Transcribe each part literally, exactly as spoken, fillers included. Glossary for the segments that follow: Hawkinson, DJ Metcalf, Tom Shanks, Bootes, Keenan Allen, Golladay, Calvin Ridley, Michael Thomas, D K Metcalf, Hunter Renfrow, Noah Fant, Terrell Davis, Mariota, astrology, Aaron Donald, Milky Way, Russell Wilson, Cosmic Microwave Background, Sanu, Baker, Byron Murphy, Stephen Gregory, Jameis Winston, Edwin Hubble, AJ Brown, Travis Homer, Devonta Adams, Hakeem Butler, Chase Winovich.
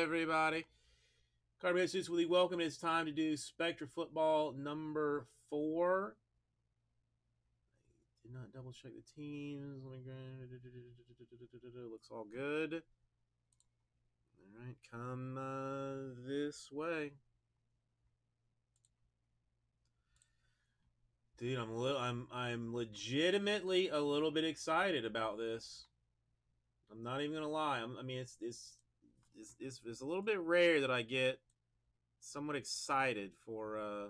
Everybody, Carbonated Suits Weekly, welcome. It's time to do Spectra Football number four. I did not double check the teams. Let me go. Looks all good. All right, come uh, this way, dude. I'm li I'm I'm legitimately a little bit excited about this. I'm not even gonna lie. I'm, I mean, it's it's. It's, it's, it's a little bit rare that I get somewhat excited for uh,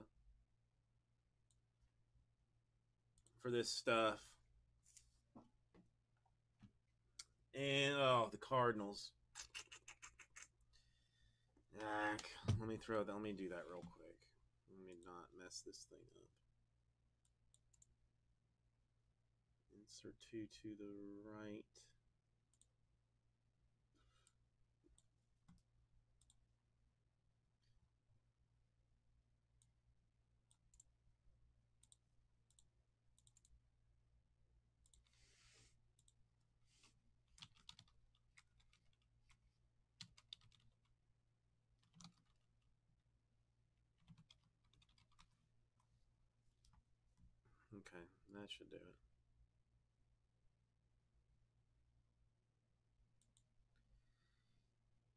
for this stuff. And, oh, the Cardinals. Ah, let me throw that. Let me do that real quick. Let me not mess this thing up. Insert two to the right. Okay, that should do it.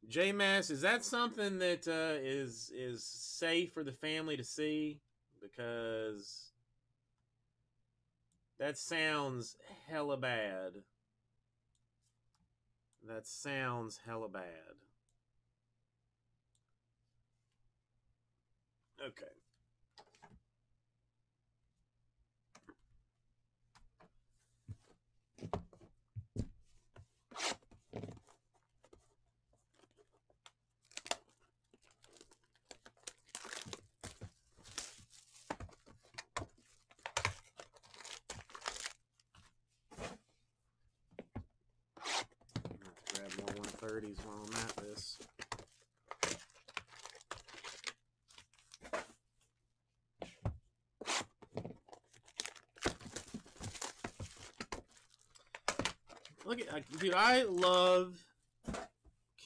J-Mass, is that something that uh, is is safe for the family to see? Because that sounds hella bad. That sounds hella bad. Okay. thirties while I'm at this. Look at, I, dude, I love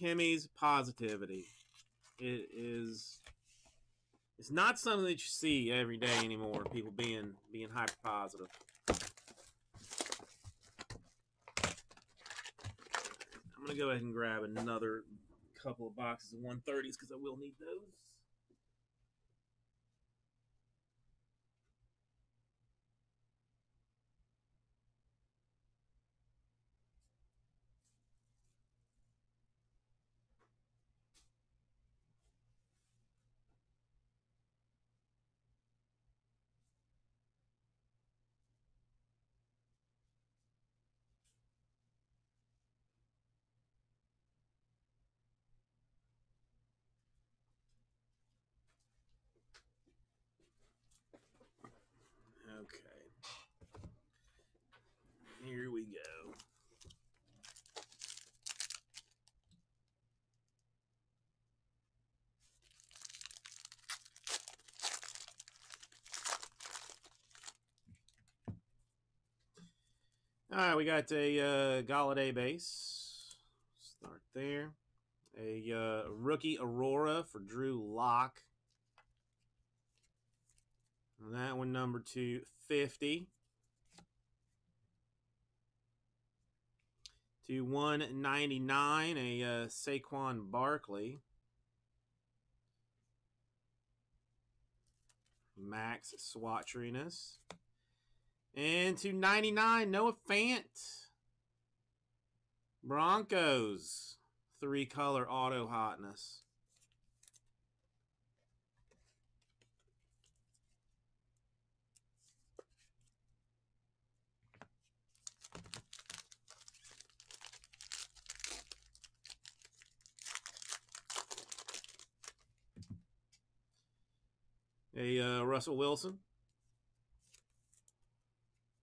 Kimmy's positivity. It is, it's not something that you see every day anymore, people being, being hyper positive. I'm going to go ahead and grab another couple of boxes of one thirties because I will need those. Okay, here we go. All right, we got a uh, Golladay base. Start there. A uh, rookie Aurora for Drew Locke. That one, number two fifty. To one ninety-nine, a uh, Saquon Barkley. Max Swatriness. And to ninety-nine, Noah Fant. Broncos. Three-color auto hotness. A uh, Russell Wilson.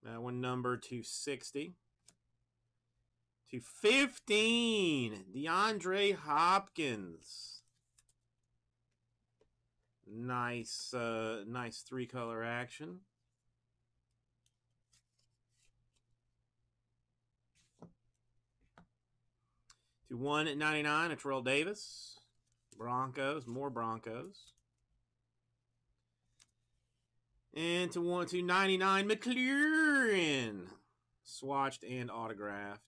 That one, number two sixty. two fifteen, DeAndre Hopkins. Nice, uh, nice three-color action. To one ninety-nine, a Terrell Davis. Broncos, more Broncos. And to one to ninety-nine, McLaurin, swatched and autographed.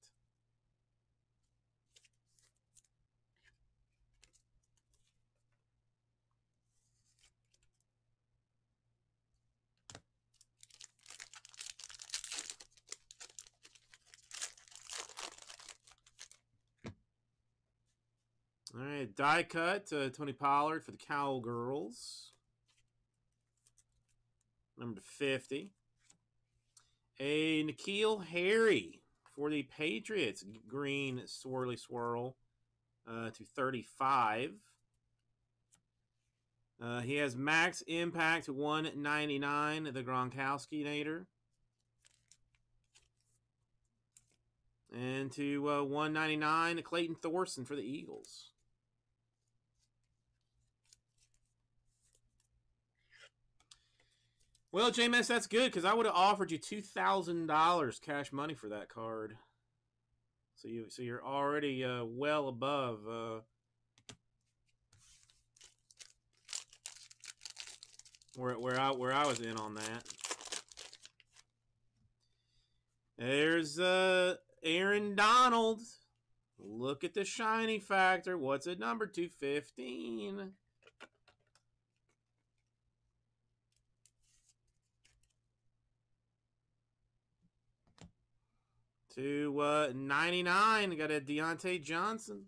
All right, die cut to Tony Pollard for the Cowgirls. Number fifty. A N'Keal Harry for the Patriots. Green swirly swirl uh, to thirty-five. Uh, he has max impact to one ninety-nine, the Gronkowski-nator. And to uh, one ninety-nine, Clayton Thorson for the Eagles. Well, J M S, that's good, because I would have offered you two thousand dollars cash money for that card. So, you, so you're already uh, well above. Uh, where, where, I, where I was in on that. There's uh, Aaron Donald. Look at the shiny factor. What's at number two fifteen? To uh, ninety-nine, got a Deontay Johnson.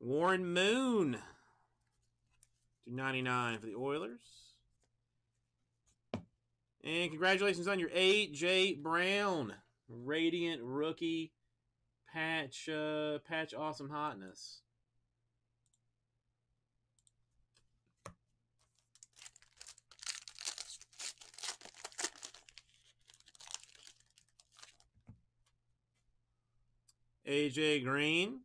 Warren Moon to ninety-nine for the Oilers. And congratulations on your A J Brown Radiant Rookie Patch, uh, patch Awesome Hotness. A J Green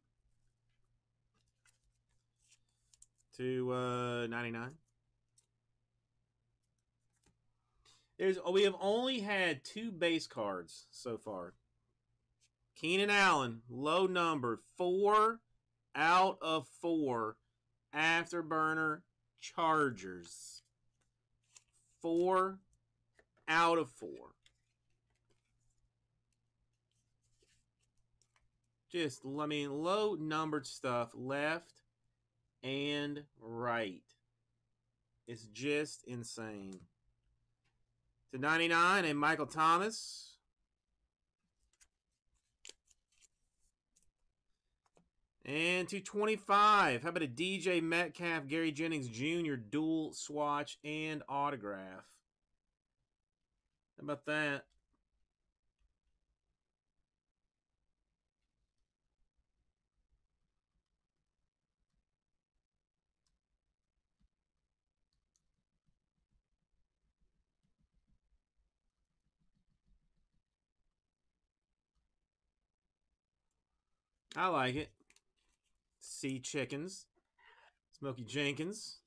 to uh, ninety-nine. There's we have only had two base cards so far. Keenan Allen, low number, four out of four. Afterburner Chargers, four out of four. Just, I mean, low-numbered stuff left and right. It's just insane. To ninety-nine, and Michael Thomas. And to twenty-five, how about a D J Metcalf, Gary Jennings Junior, dual swatch and autograph? How about that? I like it. Sea Chickens. Smokey Jenkins.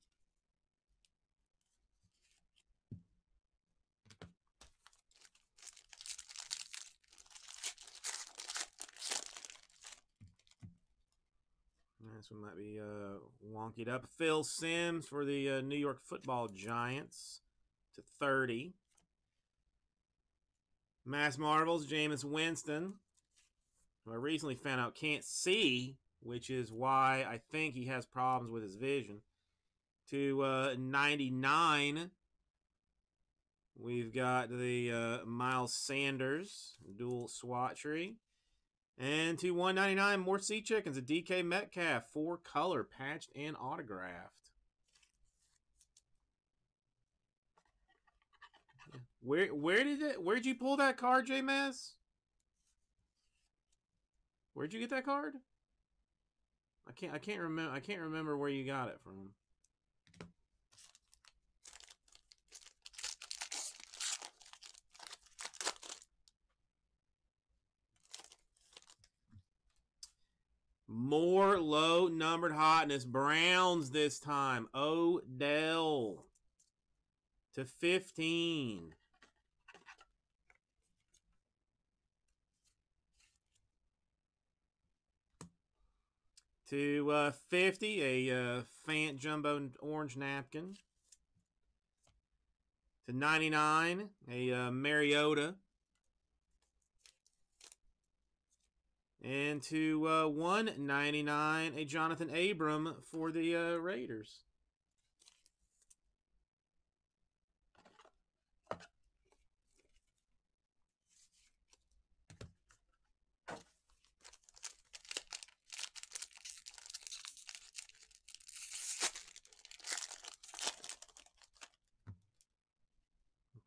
This one might be uh, wonkied up. Phil Sims for the uh, New York Football Giants to thirty. Mass Marvels, Jameis Winston. I recently found out can't see, which is why I think he has problems with his vision. To uh, ninety-nine, we've got the uh, Miles Sanders, dual swatchery. And to one ninety-nine, more Sea Chickens, a D K Metcalf, four color, patched and autographed. Where where did it, where'd you pull that card, J M S? Where'd you get that card? I can't I can't remember I can't remember where you got it from. More low numbered hotness. Browns this time. Odell to fifteen. To uh, fifty, a uh, Fant Jumbo Orange Napkin. To ninety-nine, a uh, Mariota. And to uh, one ninety-nine, a Jonathan Abram for the uh, Raiders.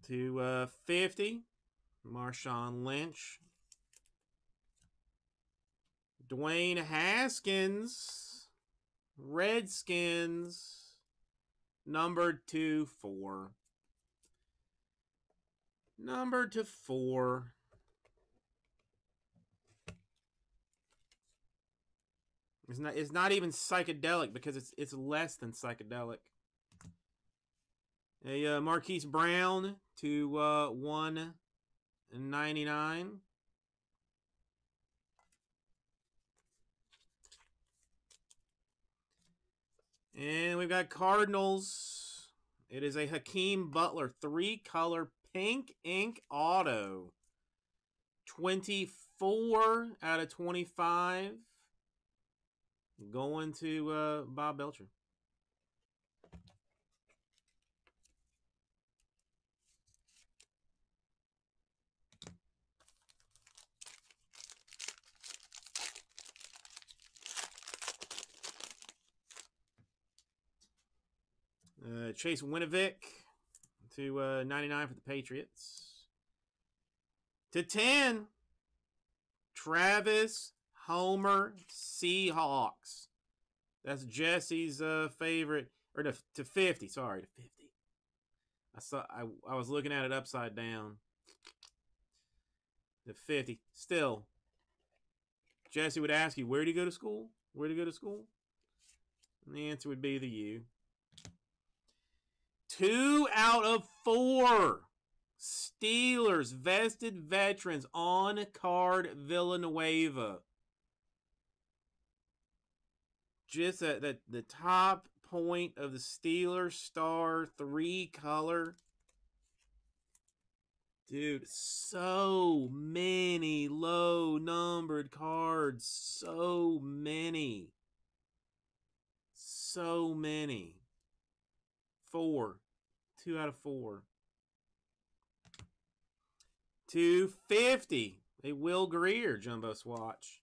To uh, fifty, Marshawn Lynch. Dwayne Haskins, Redskins, number two four. Number to four. It's not. It's not even psychedelic because it's it's less than psychedelic. A uh, Marquise Brown to uh, one ninety nine. And we've got Cardinals. It is a Hakeem Butler three-color pink ink auto. twenty-four out of twenty-five. Going to uh, Bob Belcher. Uh, Chase Winovich to uh, ninety-nine for the Patriots. To ten, Travis Homer Seahawks. That's Jesse's uh, favorite. Or to, to fifty, sorry, to fifty. I saw. I, I was looking at it upside down. To fifty. Still, Jesse would ask you, where do you go to school? Where do you go to school? And the answer would be the U. Two out of four Steelers vested veterans on card Villanueva. Just at the, the top point of the Steelers star three color. Dude, so many low numbered cards. So many. So many. Four. Two out of four. two fifty. A Will Greer jumbo swatch.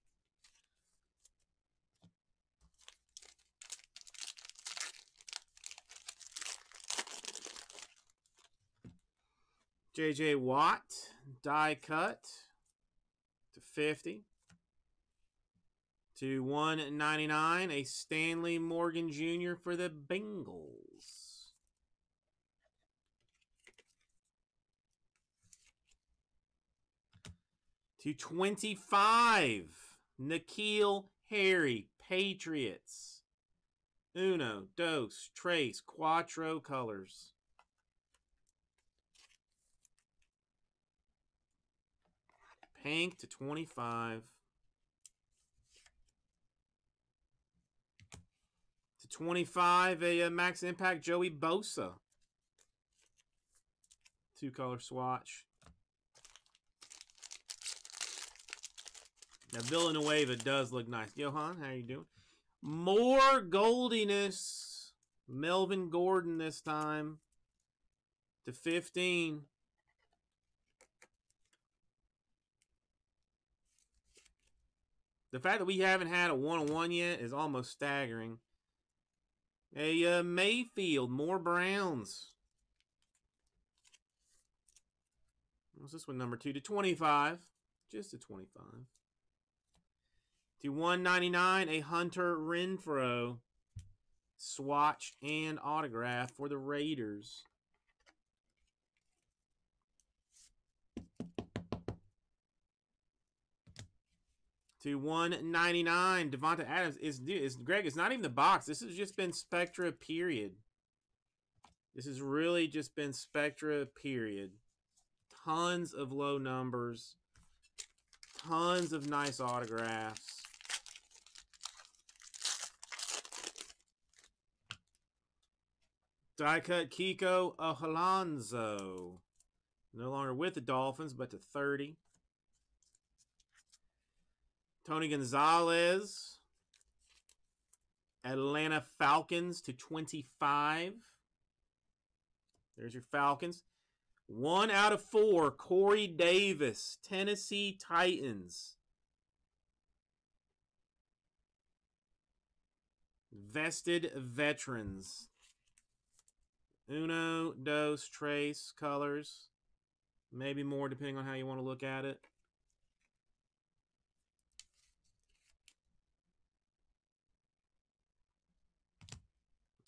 J J Watt die cut to fifty. To one ninety-nine. A Stanley Morgan Junior for the Bengals. To twenty-five, N'Keal Harry, Patriots. Uno, dos, tres, cuatro colors. Pink to twenty-five. To twenty-five, a, a Max Impact Joey Bosa. Two-color swatch. Now, Villanueva does look nice. Johan, how are you doing? More goldiness. Melvin Gordon this time. To fifteen. The fact that we haven't had a one-on-one yet is almost staggering. A uh, Mayfield. More Browns. What's this one? Number two to twenty-five. Just to twenty-five. To one ninety-nine, a Hunter Renfrow swatch and autograph for the Raiders. To one ninety-nine, Devonta Adams is dude. It's, Greg, it's not even the box. This has just been Spectra period. This has really just been Spectra period. Tons of low numbers. Tons of nice autographs. Die cut Kiko Alonso. No longer with the Dolphins, but to thirty. Tony Gonzalez. Atlanta Falcons to twenty-five. There's your Falcons. One out of four, Corey Davis, Tennessee Titans. Vested Veterans. Uno, dos, tres, colors. Maybe more depending on how you want to look at it.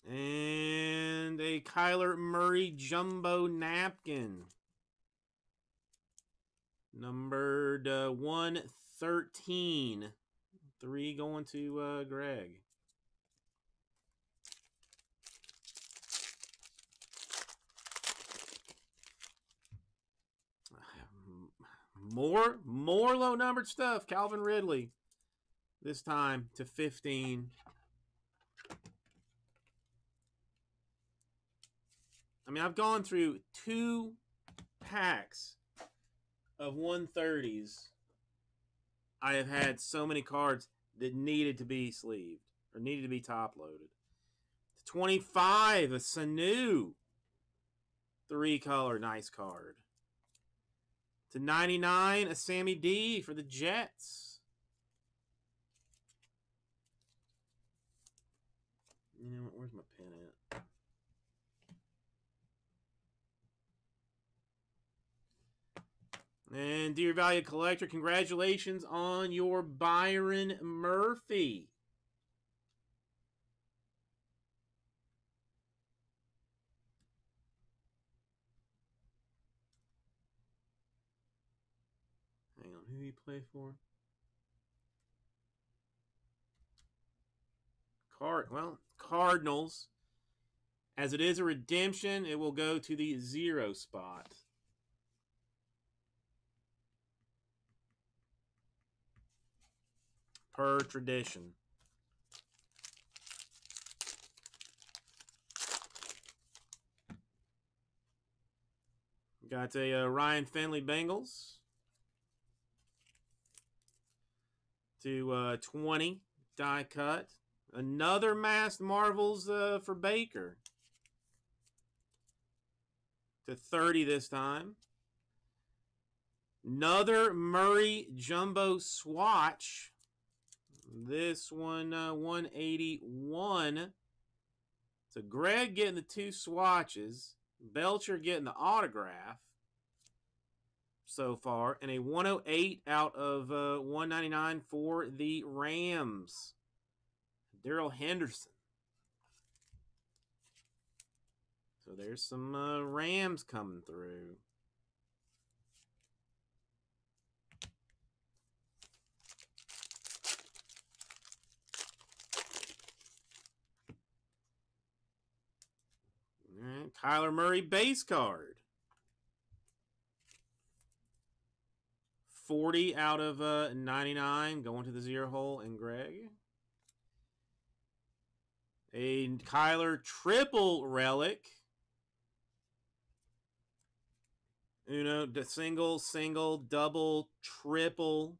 And a Kyler Murray Jumbo Napkin. Numbered uh, one thirteen. Three going to uh, Greg. More, more low-numbered stuff. Calvin Ridley. This time to fifteen. I mean, I've gone through two packs of one thirties. I have had so many cards that needed to be sleeved or needed to be top-loaded. twenty-five, a Sanu. Three-color, nice card. To ninety-nine, a Sammy D for the Jets. You know what? Where's my pen at? And Dear Value Collector, congratulations on your Byron Murphy. Hang on, who did he play for? Card, well, Cardinals. As it is a redemption, it will go to the zero spot. Per tradition. Got a uh, Ryan Finley Bengals. To uh, twenty. Die cut. Another Masked Marvels uh, for Baker. To thirty this time. Another Murray Jumbo Swatch. This one, uh, one eighty-one. So Greg getting the two swatches. Belcher getting the autograph so far. And a one oh eight out of uh, one ninety-nine for the Rams. Daryl Henderson. So there's some uh, Rams coming through. Kyler Murray base card. forty out of uh, ninety-nine. Going to the zero hole and Greg. A Kyler triple relic. Uno, single, single, double, triple,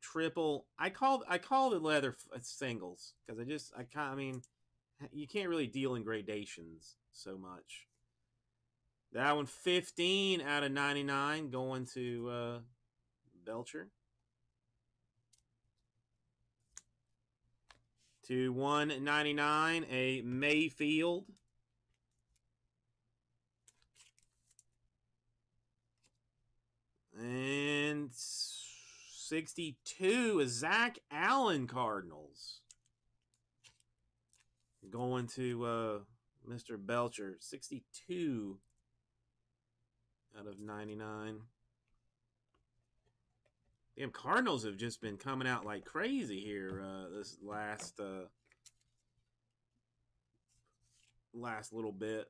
triple. I called I called it leather singles because I just I kind I mean you can't really deal in gradations so much. That one, fifteen out of ninety-nine, going to uh, Belcher. To one ninety-nine, a Mayfield. And sixty-two, a Zach Allen Cardinals. Going to... Uh, Mister Belcher, sixty-two out of ninety-nine. Damn, Cardinals have just been coming out like crazy here uh, this last uh, last little bit.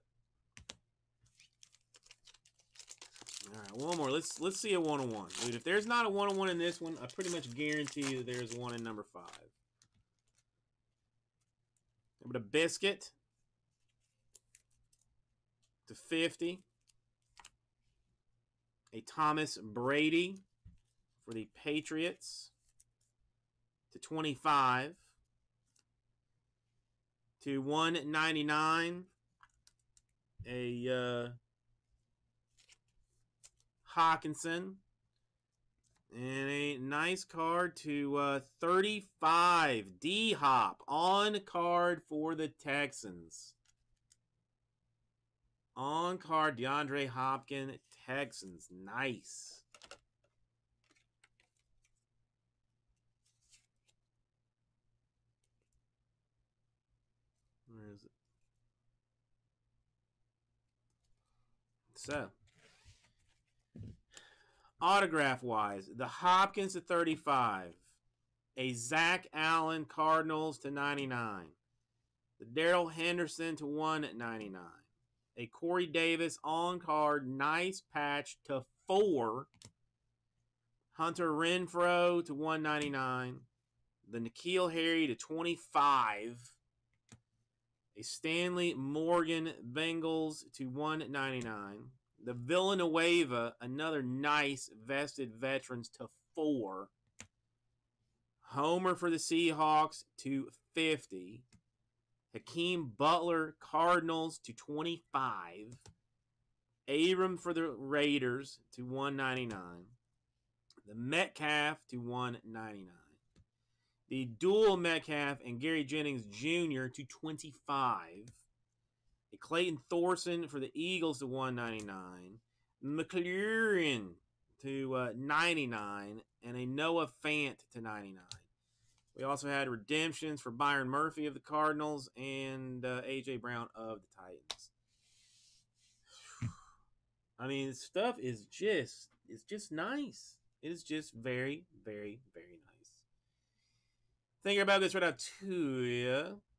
All right, one more. Let's let's see a one-on-one, dude. If there's not a one-on-one in this one, I pretty much guarantee that there's one in number five. But a biscuit. to fifty. A Thomas Brady for the Patriots to twenty-five. To one ninety-nine, a uh, Hawkinson. And a nice card to uh, thirty-five, D-Hop, on card for the Texans. On card, DeAndre Hopkins, Texans. Nice. Where is it? So, autograph-wise, the Hopkins to thirty-five, a Zach Allen Cardinals to ninety-nine, the Daryl Henderson to one ninety-nine, a Corey Davis on-card nice patch to four, Hunter Renfrow to one ninety-nine, the N'Keal Harry to twenty-five, a Stanley Morgan Bengals to one ninety-nine. The Villanueva, another nice vested veterans to four. Homer for the Seahawks to fifty. Hakeem Butler, Cardinals to twenty-five. Abram for the Raiders to one ninety-nine. The Metcalf to one ninety-nine. The dual Metcalf and Gary Jennings Junior to twenty-five. A Clayton Thorson for the Eagles to one ninety-nine. McLaurin to uh, ninety-nine. And a Noah Fant to ninety-nine. We also had redemptions for Byron Murphy of the Cardinals and uh, A J Brown of the Titans. I mean, this stuff is just, it's just nice. It is just very, very, very nice. Thinking about this right now, too, yeah.